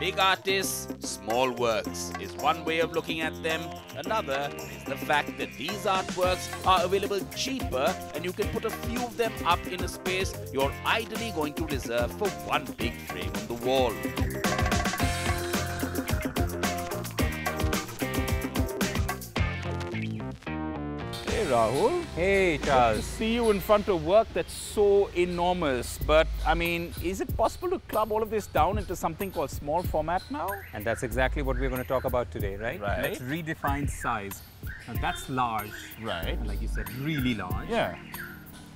Big artists, small works is one way of looking at them. Another is the fact that these artworks are available cheaper and you can put a few of them up in a space you're ideally going to reserve for one big frame on the wall. Hey Rahul. Hey Charles. Good to see you in front of work that's so enormous. But I mean, is it possible to club all of this down into something called small format now? And that's exactly what we're going to talk about today, right? Let's redefine size. Now that's large. Right. And like you said, really large. Yeah.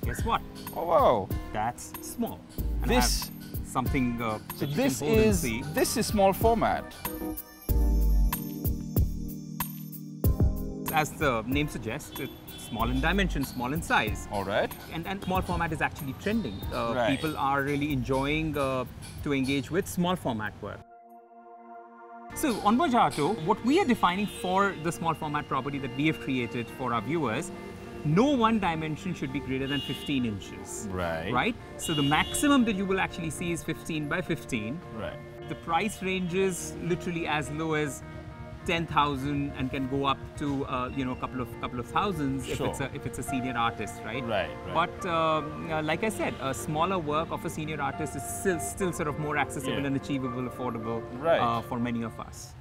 Guess what? Oh wow. That's small. And this something. So this is small format. As the name suggests, it's small in dimension, small in size. All right. And small format is actually trending. People are really enjoying to engage with small format work. So on Mojarto, what we are defining for the small format property that we have created for our viewers, no one dimension should be greater than 15 inches. Right. Right? So the maximum that you will actually see is 15 by 15. Right. The price ranges literally as low as 10,000 and can go up to you know, a couple of thousands if it's a senior artist, right? Right. But like I said, a smaller work of a senior artist is still sort of more accessible and achievable, affordable for many of us.